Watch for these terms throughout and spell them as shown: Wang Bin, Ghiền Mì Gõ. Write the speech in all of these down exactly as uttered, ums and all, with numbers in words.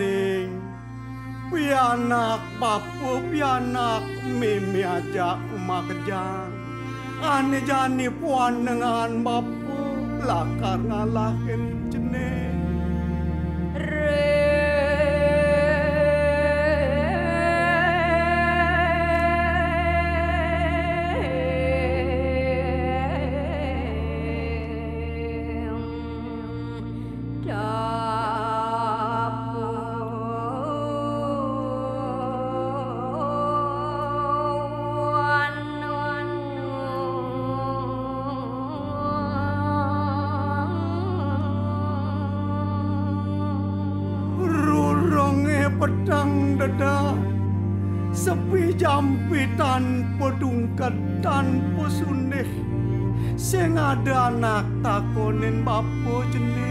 Bening, pianak papu pianak mimi ajak makjang. Ane jani puan dengan papu lah karena lakin jenis. Pedang dada sepi jampi tanpa dungkat tanpa sundeh sing ada anak takonin bapo jenis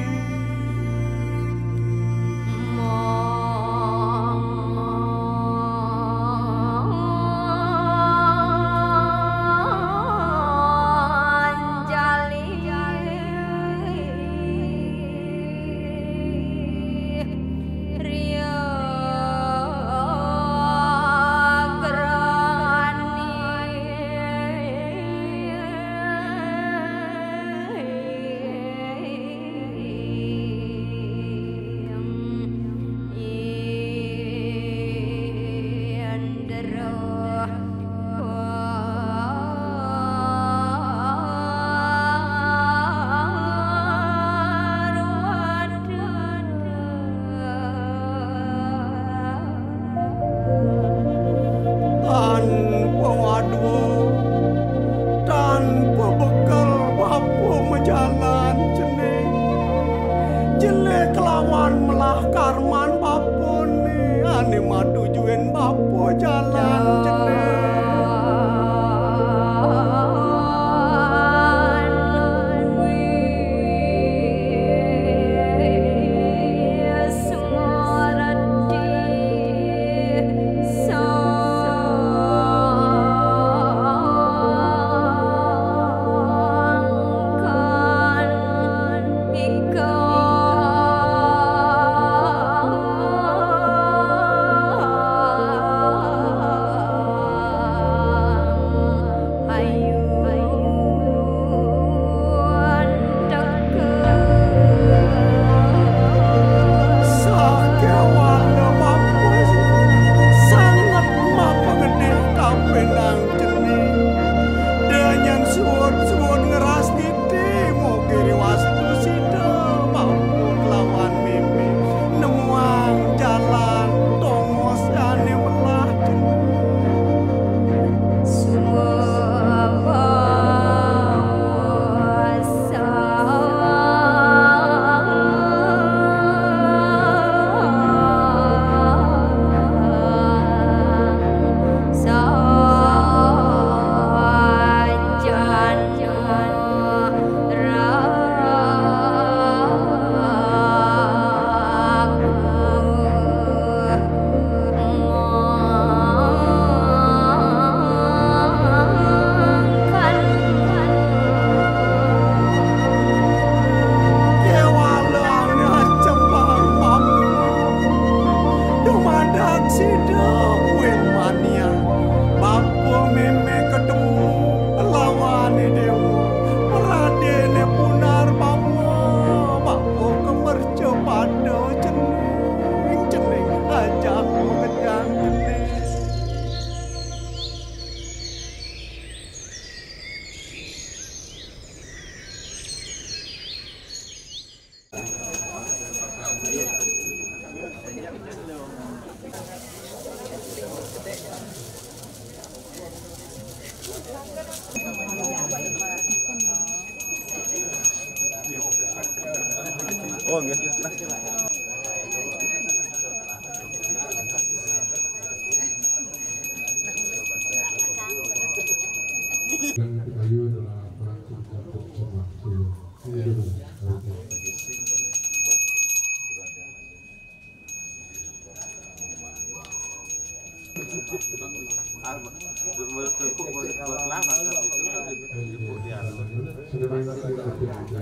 Terima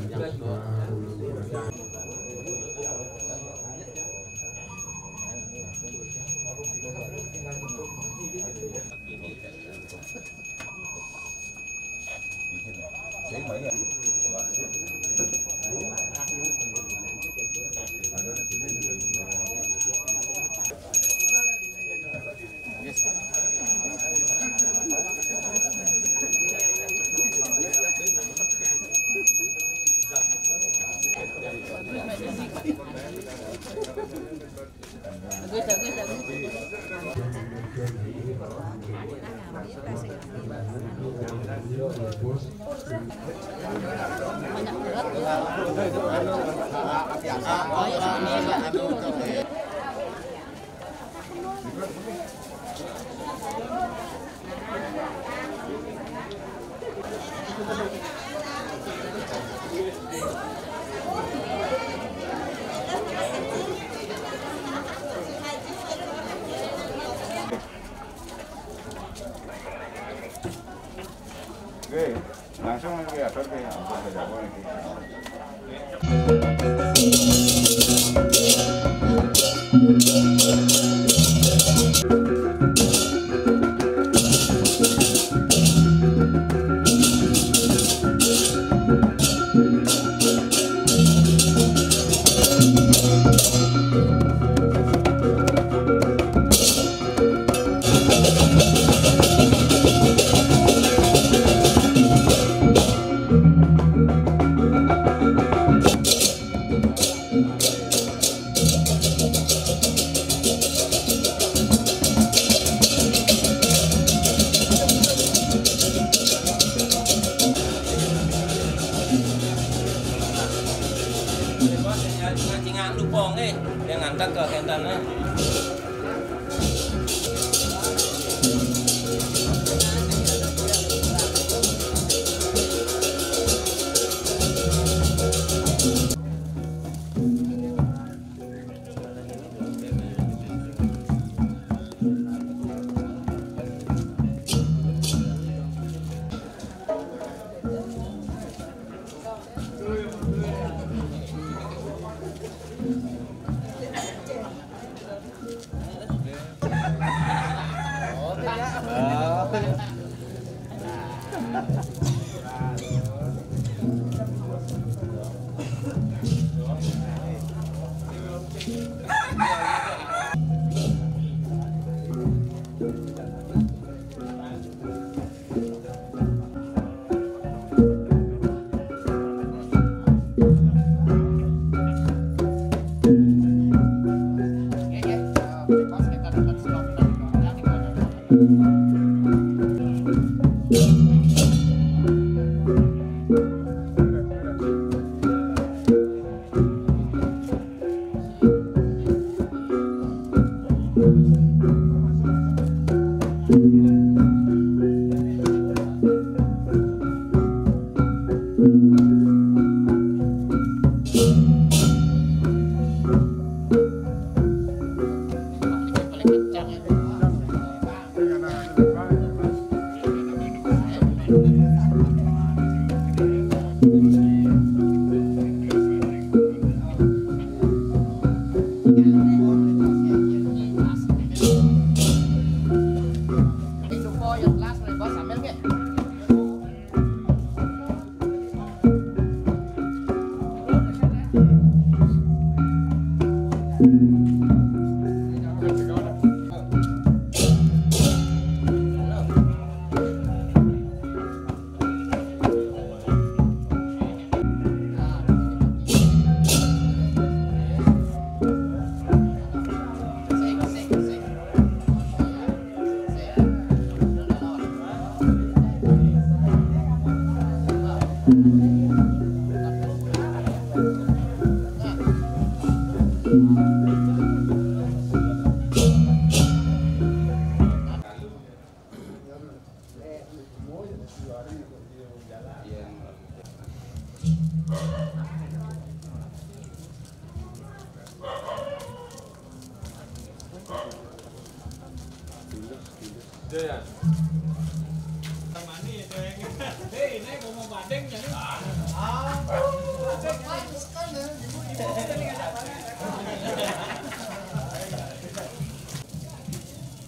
kasih.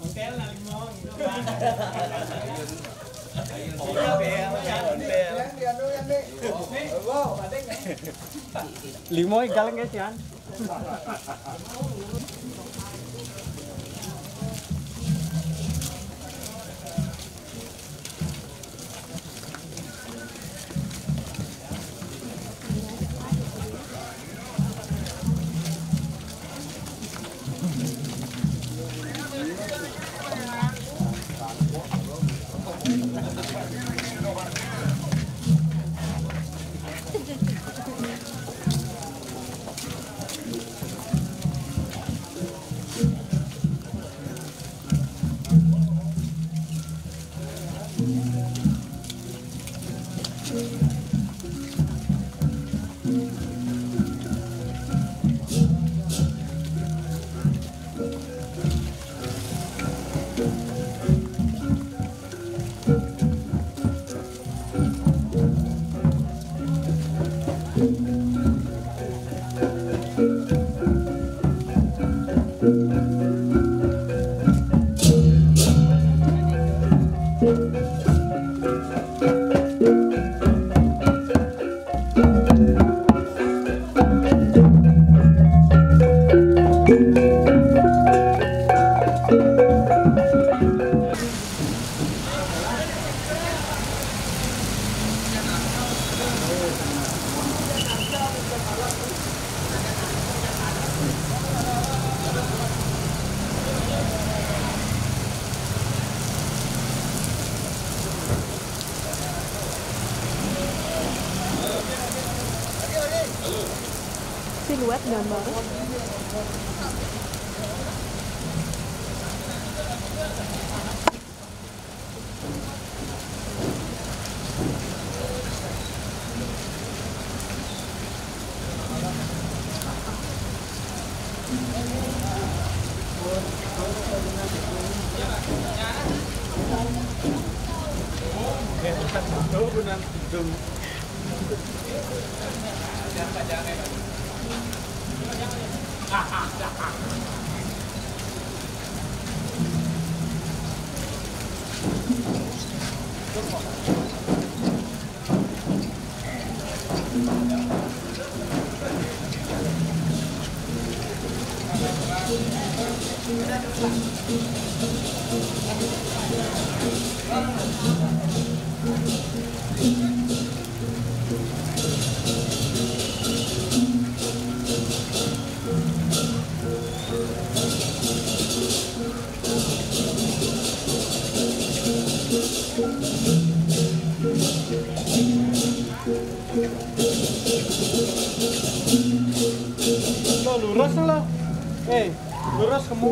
Hotel na limón, no Limoy galang guys yan. Siluet dan baru. Lurus lah, eh lurus kamu,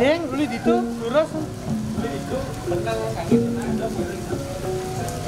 sing beli di itu lurus, beli di itu tentang kaki ada beli,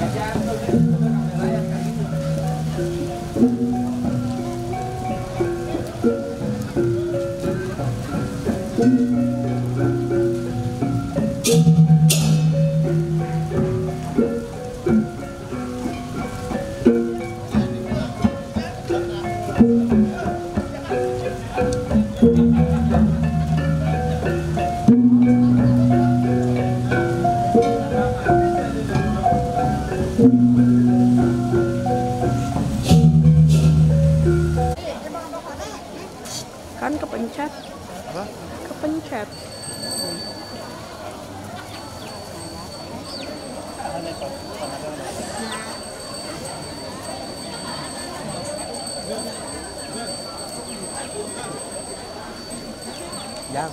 kajian kepencet. Apa? Kepencet. Yang.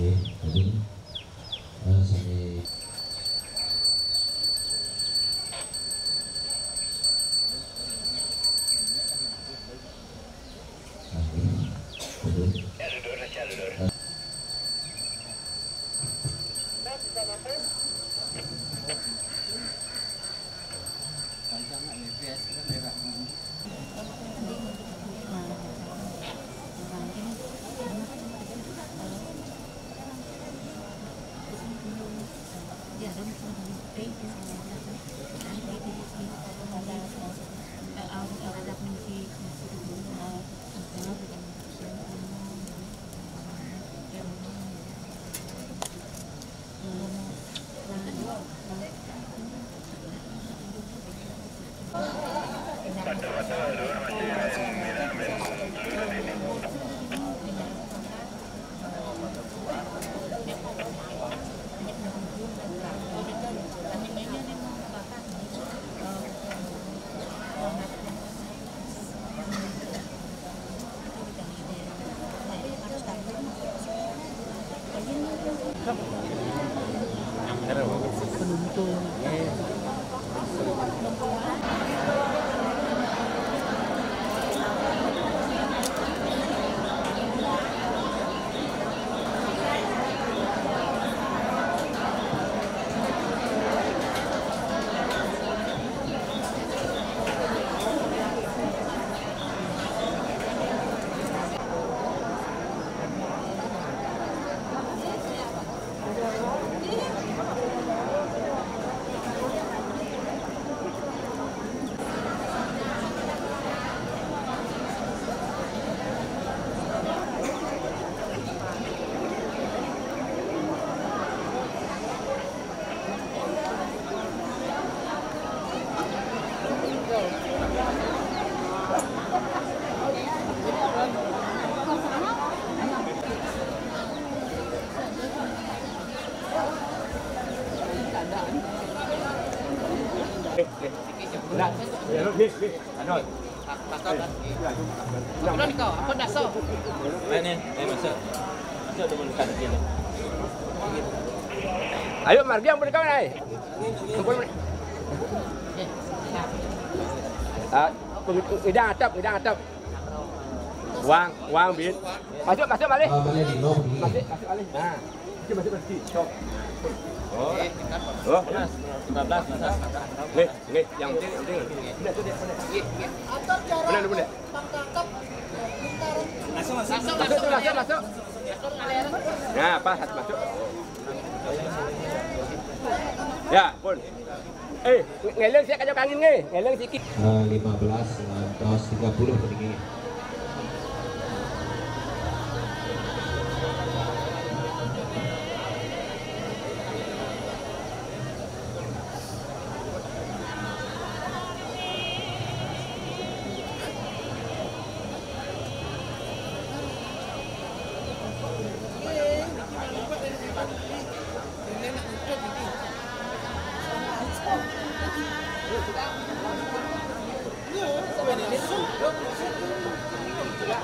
nggih, tadi eh sami ayo Mardi yang boleh kau naik. Ah, idang atap, idang atap. Wang, Wang Bin. Masuk, masuk balik. Masuk, masuk balik. Nah, kita masuk berhenti. Stop. Oh, oh, lima belas, lima belas. Nih, nih, yang penting, yang penting. Boleh tu dia, boleh. Atau cara. Boleh, boleh. Tangkap. Masuk, masuk, masuk, masuk, masuk. Nah, pas masuk. Ya, pun. Eh, ngeleng saya kacau angin nih, ngeleng sedikit. lima belas lantas tiga puluh begini. Hãy subscribe cho kênh Ghiền Mì Gõ để không bỏ lỡ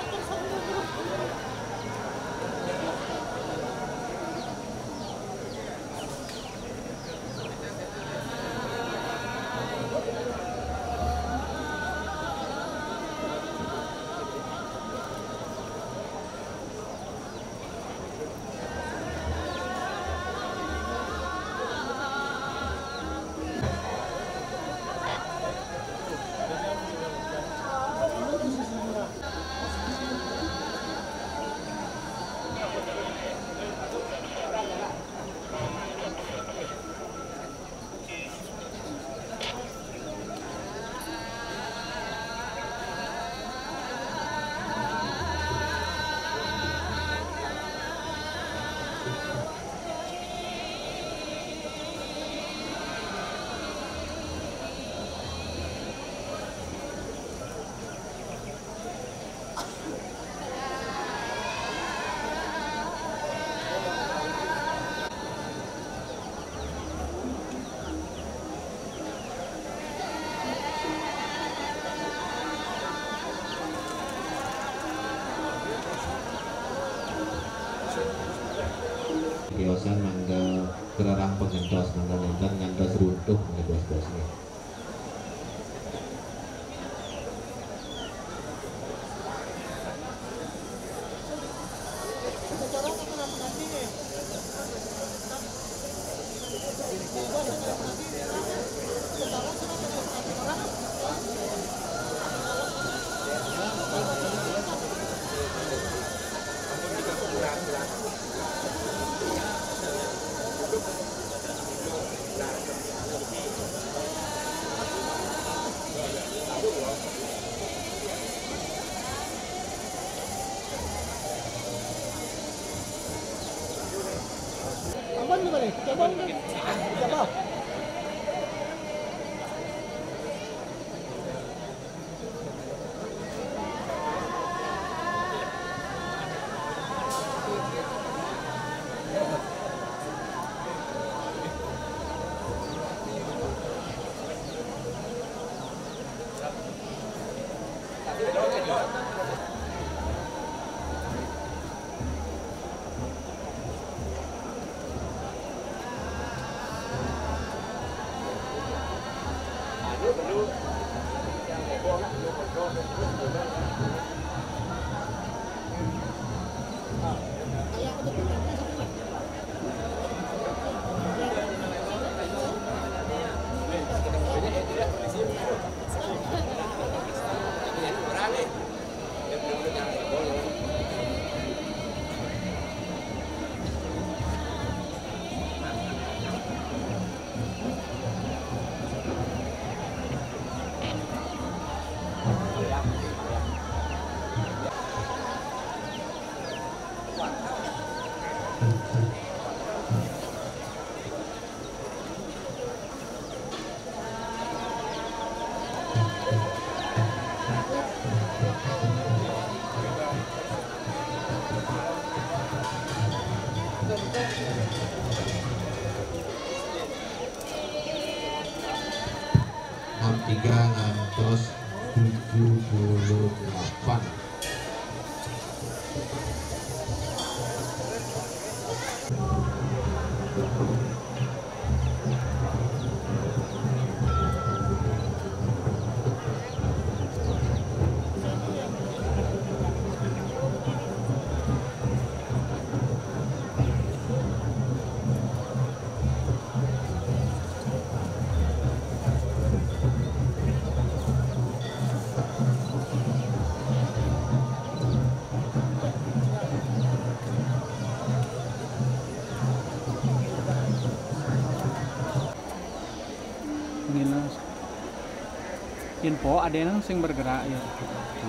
Info ada yang sing bergerak ya.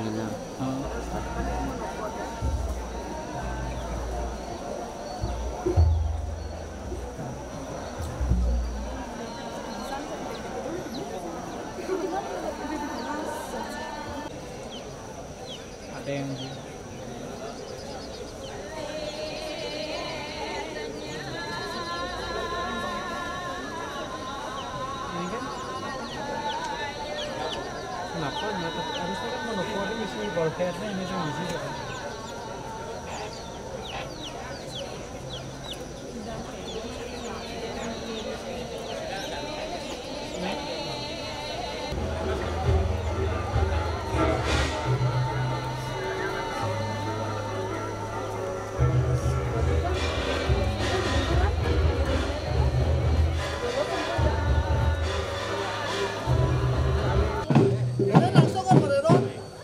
Iya. Oh. Ada yang Volkernya ini cuma di sini.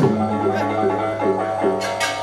Thank you.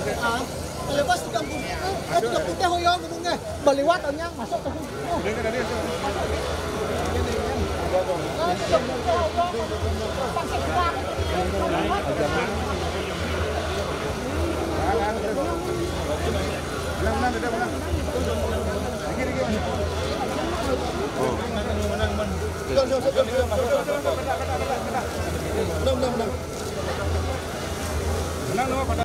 Hah? Terlepas di kampung itu, eh tidak putih hoyong gunungnya. Berlewat hanya masuk ke kampung itu. Masuk. Tidak putih hoyong gunungnya. Pasir kuat. Bilang bilang tidak bilang. Lagi lagi. Oh. Jom jom jom jom. Belum belum belum. Menang nama pada.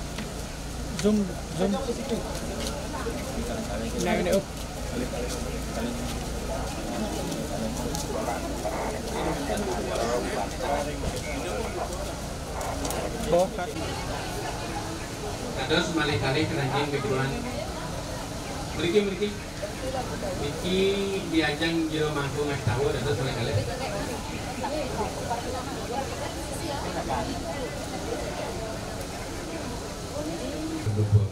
zoom zoom naik naik up terus balik kali kerajaan kejuruan beriki beriki beriki diajang jero mangku nggak tahu terus balik kali Terima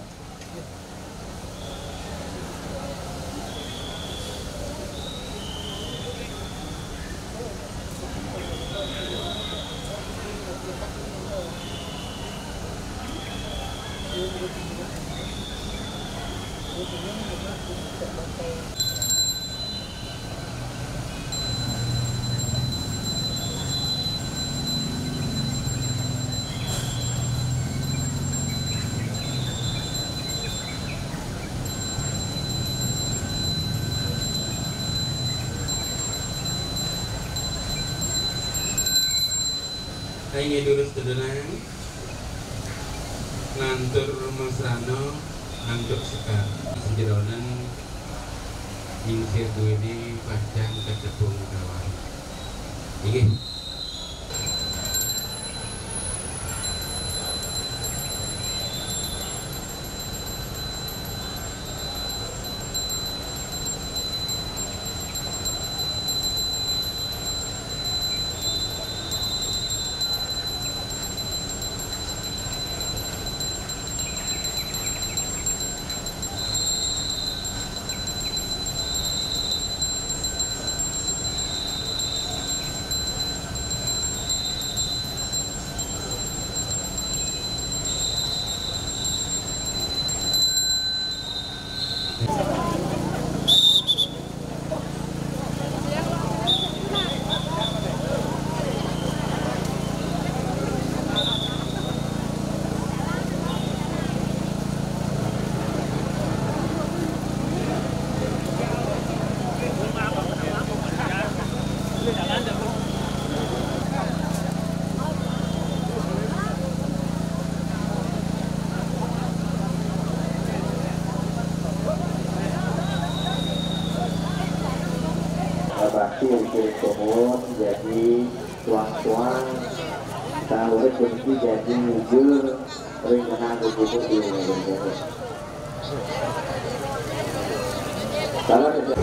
Ingin lurus terdenang, nantur mesrano, nantur sekar, sejeronan, insir duwini, padang kecebung kawan. Ingin. Pohon jadi tuang-tuang tahu berfungsi jadi mujur ringan berbuku di negeri. Salah kerja.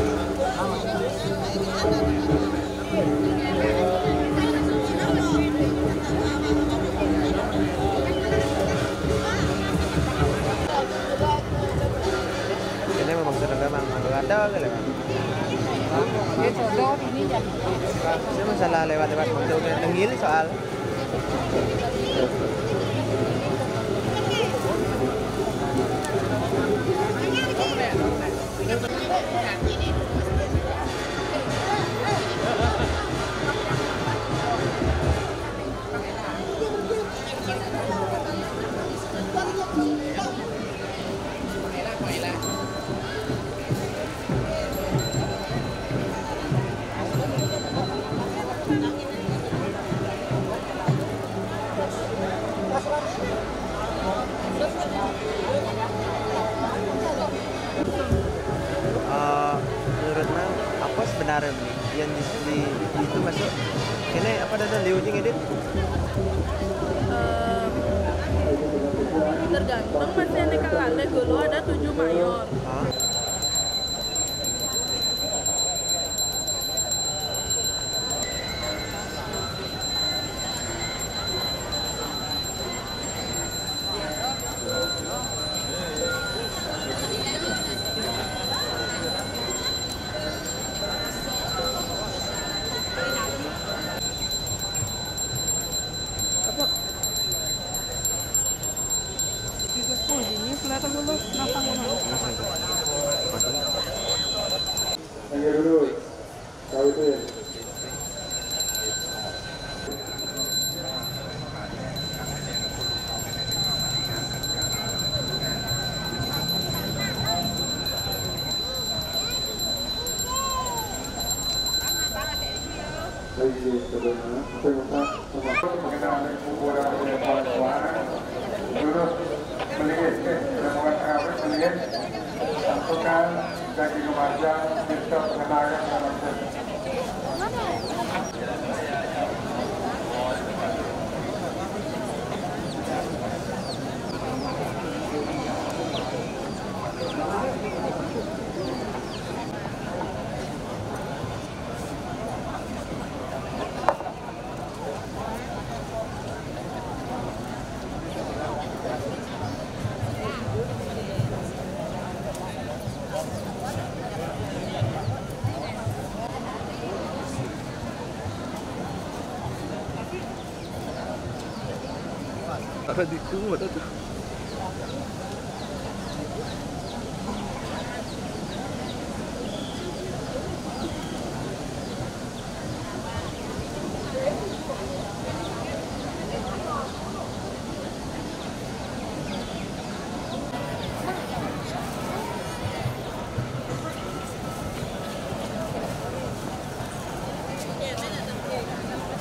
Ini memang sedang-sedang ada kali. Ini masalah lewat-lewat untuk tenggil soal. Menurutnya apa sebenarnya yang di itu masuk Ini apa dana liunya ngedit? Um, tergantung masih ada kalane dulu ada tujuh mayor. Hah? Cara de curva, tá tudo.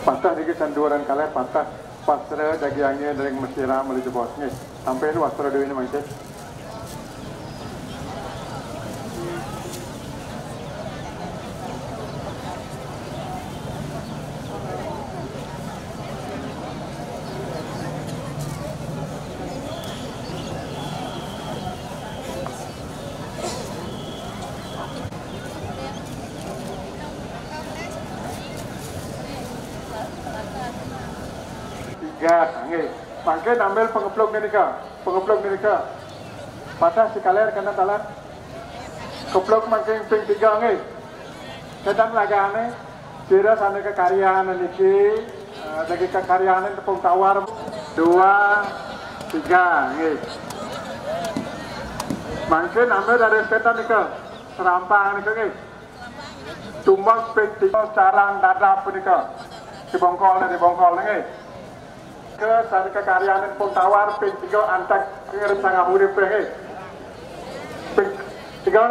Patah dikit sanduran kalian patah. Pasrah dagingnya dari Mesirah menuju Bosnia. Sampai lu pasrah dulu ini macam. Mungkin ambil pengeplok ni nikah, pengeplok ni nikah. Patah sekalian karena talat. Keplok mungkin ping tiga ni. Kadang laga ni, kira sana ke karyaan ni ki, lagi ke karyaan ni tepung tawar dua tiga ni. Mungkin ambil dari setan nikah, serampang nikah ni. Tumbang ping tiga sarang dadap nikah, dibongkol ni dibongkol ni. Ke sana kekaryaan pun tawar ping tiga antak ngirim sangat murid ping ping tiga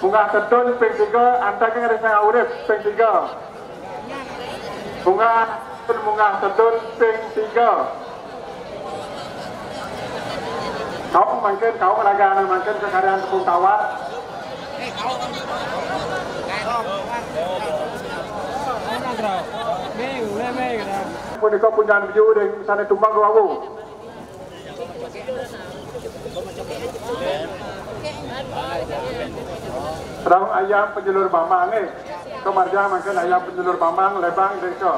bunga ketun ping tiga antak ngirim sangat murid ping tiga bunga ketun bunga ketun ping tiga kau mungkin kau keragaman mungkin kekaryaan pun tawar punya kau punya view dari sana tumbang kau aku. Terang ayam penjelur bamang ni, kau marja makan ayam penjelur bamang lebang dari kau.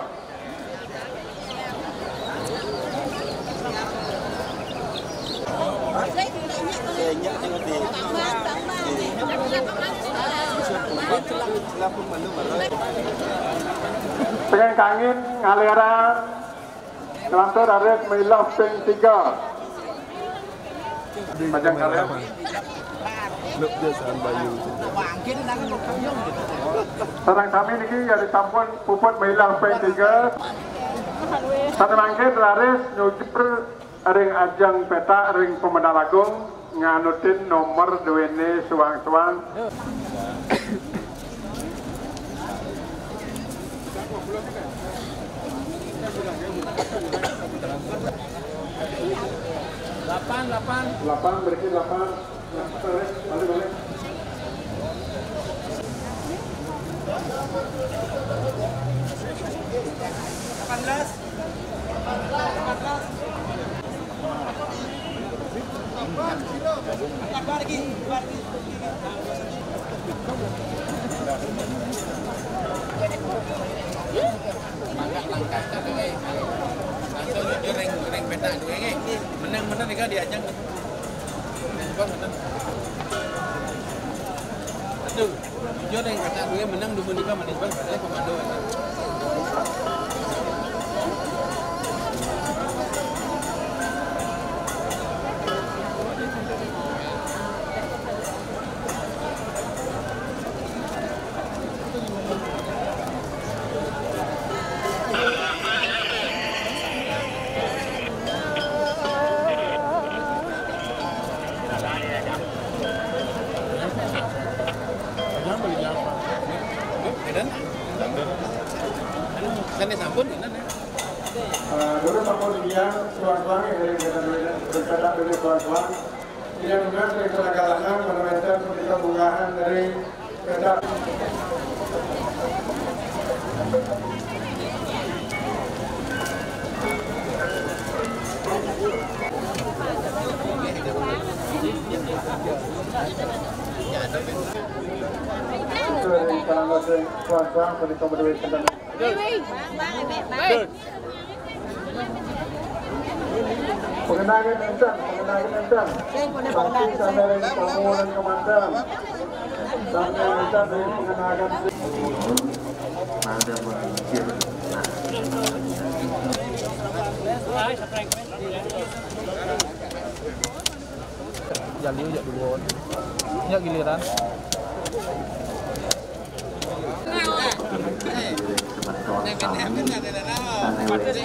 Pengen kangin ngaliran kelantar arek milah ping tiga macam kalian serang kami ini dari tampun puput milah ping tiga satu mangkit laris nyujur ring ajang peta ring Pemedal Agung nganutin nomor duene suang-suang lapan lapan lapan berikut lapan terus balik balik menang-menang juga diajak aduh jujur yang kata gue menang dua nikah manis banget padahal komando pengenangan entah, pengenangan entah. Bangkitan dari permohonan komandan. Bangkitan entah dari pengenangan. Ada berpikir. Jali ujak dulu. Ujak giliran. Terima kasih.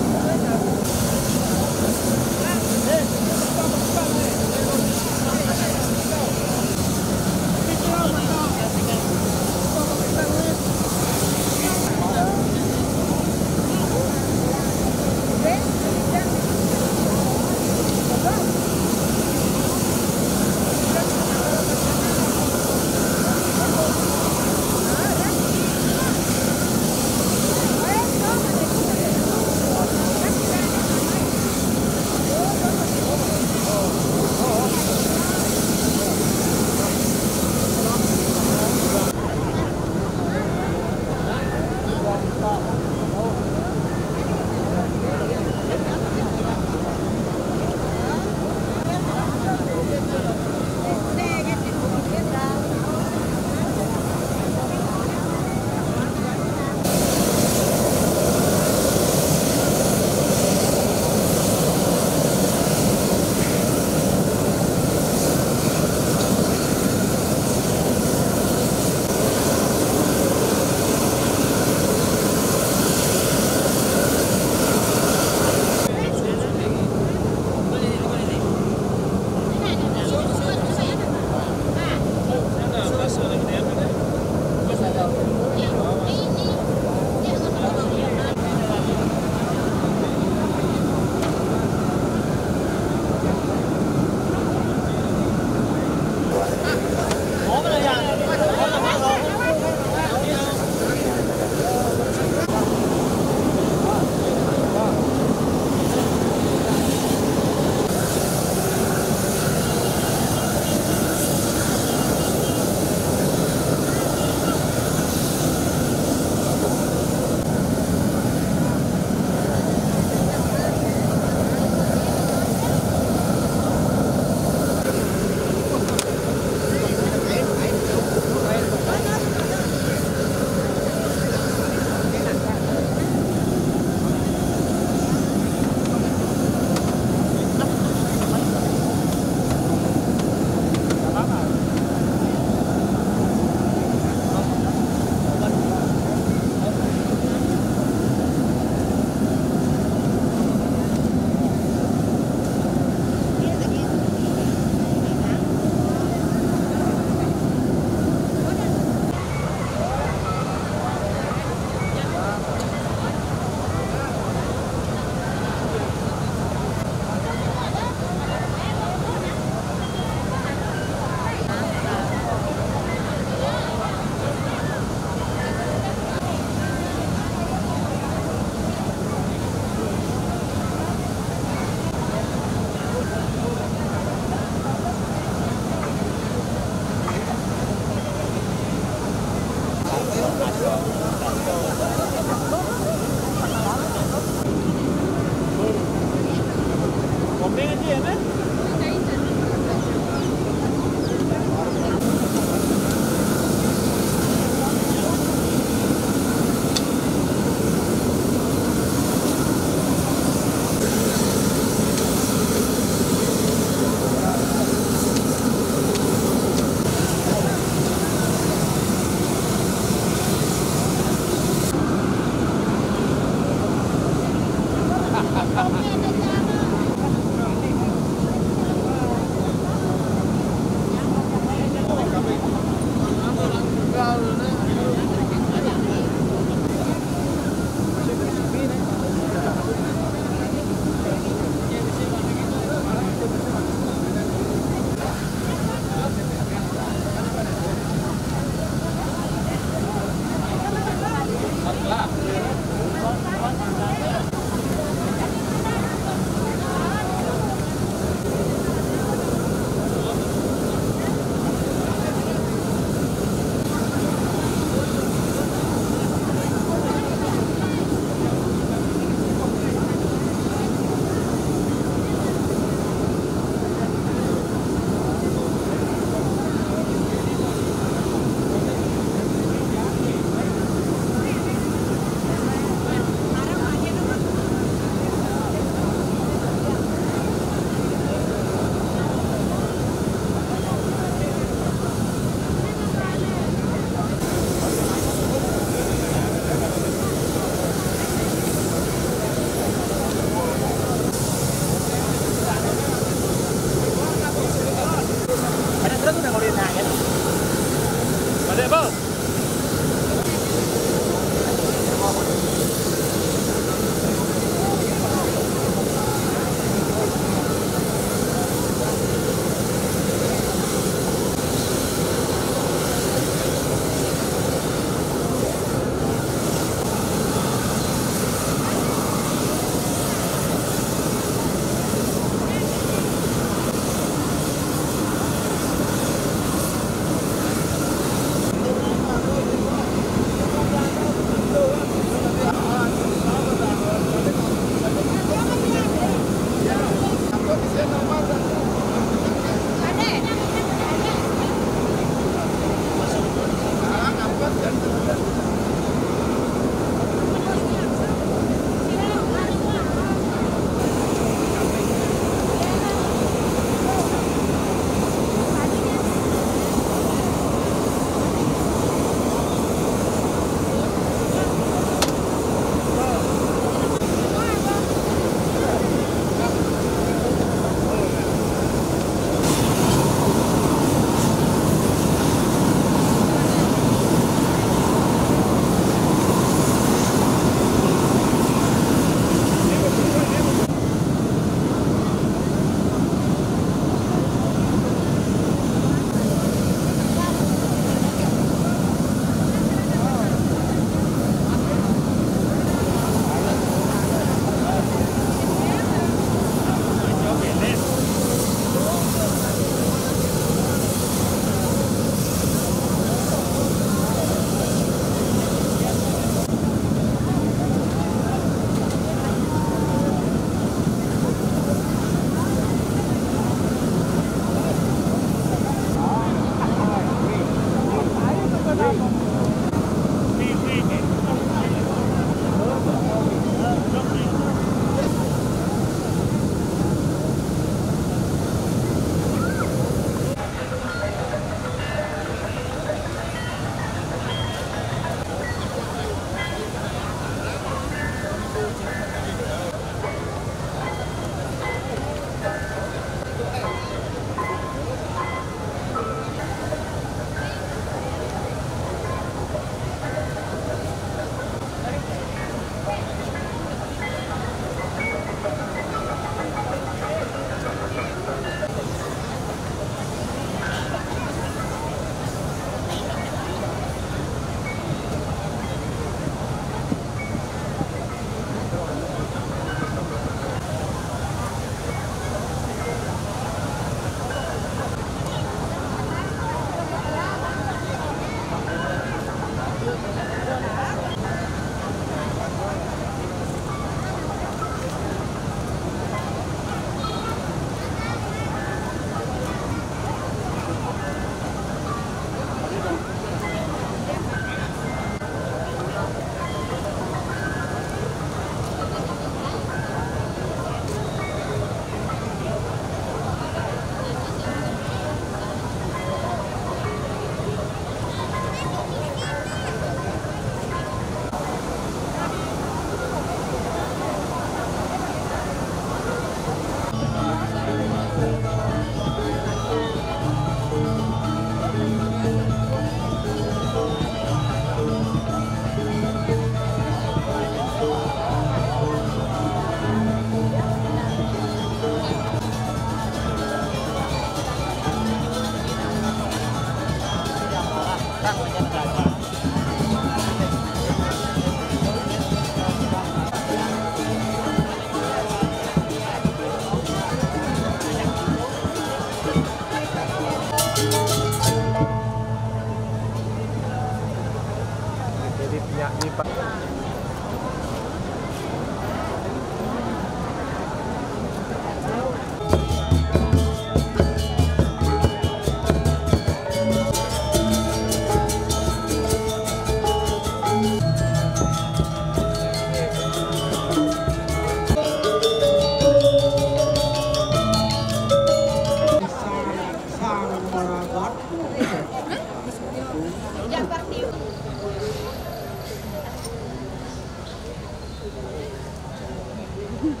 Kemandian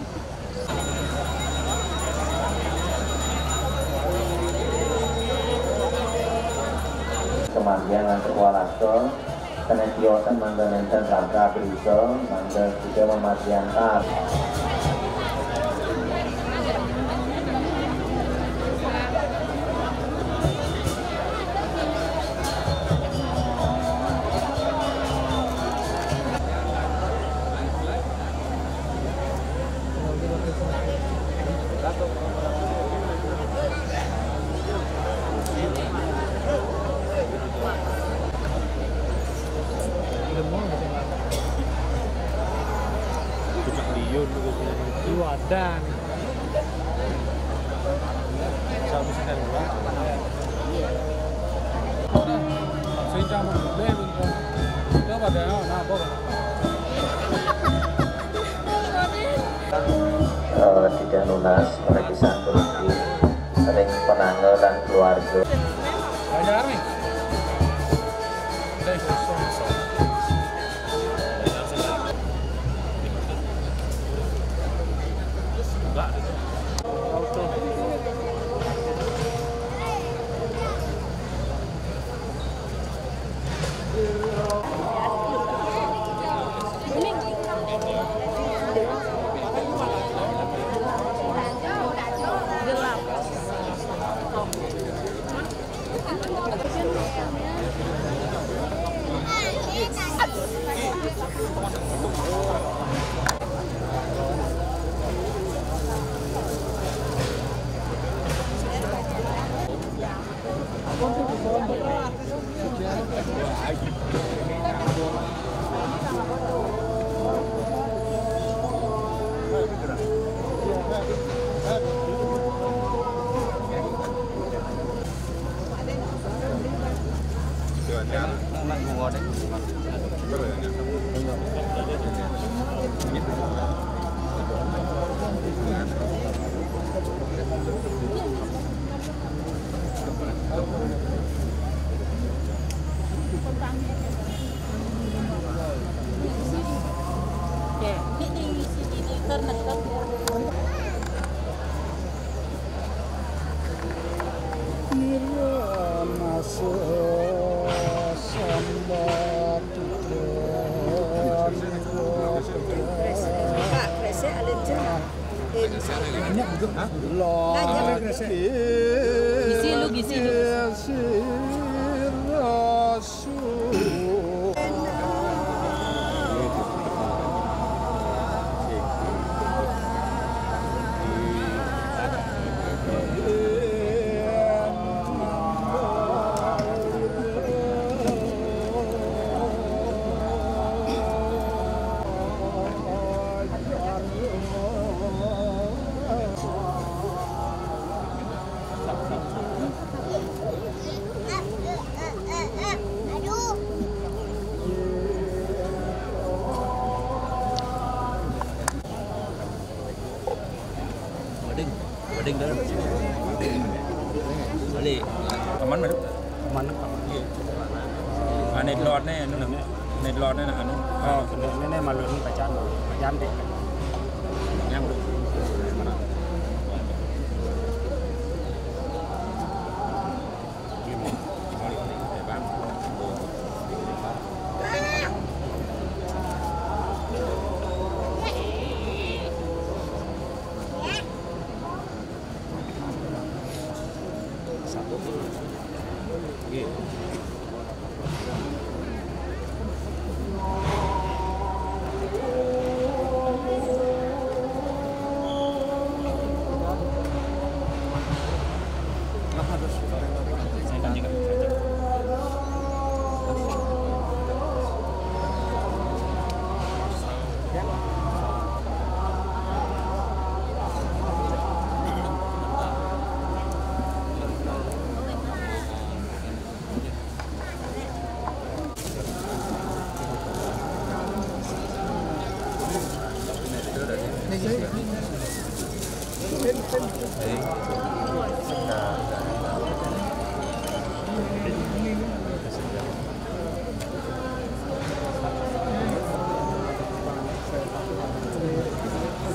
lantai walakso, senetiosan mantan-mantan rangka beriso, mantan juga mematian tar. Dan uh, tidak lunas bagi satu ring penanggal dan keluarga.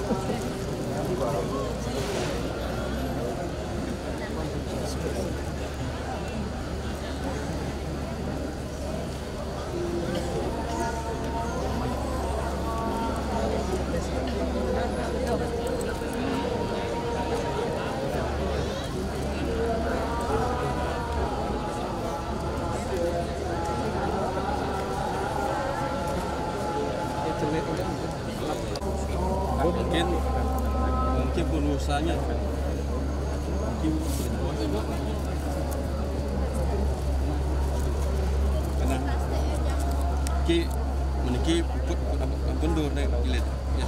Thank you. mungkin mungkin pengusahanya mungkin karena ki meniki puput bendur dari ilet ya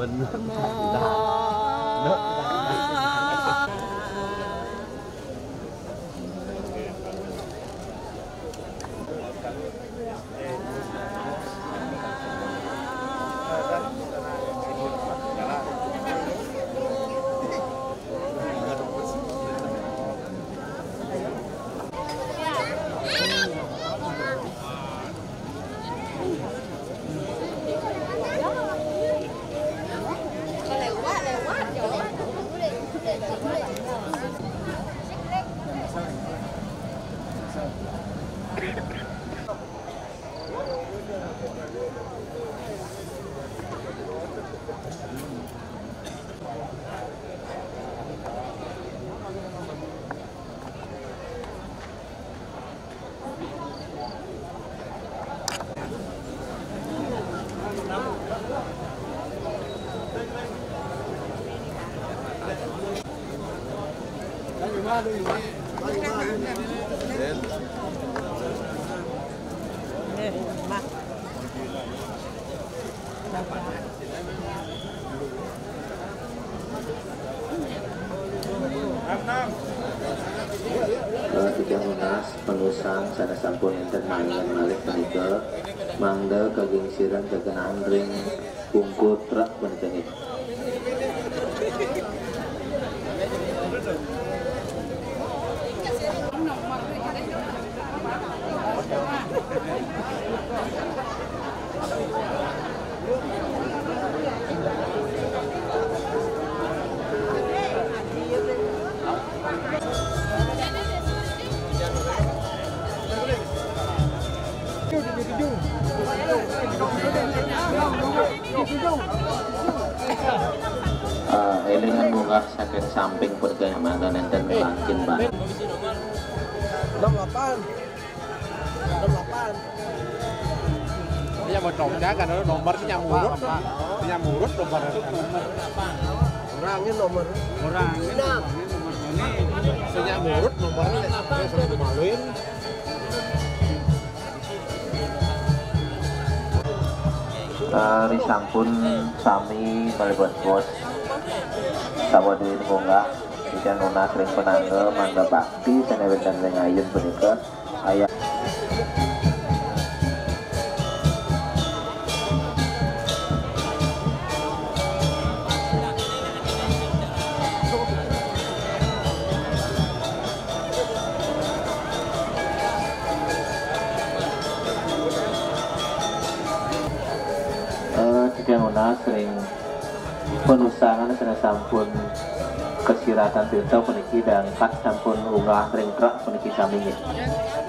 Bener penusan sada sampun enten malingan malik menika mangda kaging sirang kekenaan ring bungkut truk menika. Elingan bunga saking samping pergaya mantan enten melangkin banget. enam delapan enam delapan dia mau dongja kan nomornya murut dia murut nomor kurangin nomor kurangin nomor ini sejak murut nomornya saya maluin. Uh, Risang pun sami melibat bos sama duit bunga bisa nuna sering penangga mangga bakti senewet dan lengayun berikut ayah sering penusangan sering sampun kesiratan tirta peniki dan kat sampun unggah sering kerak peniki sampingnya.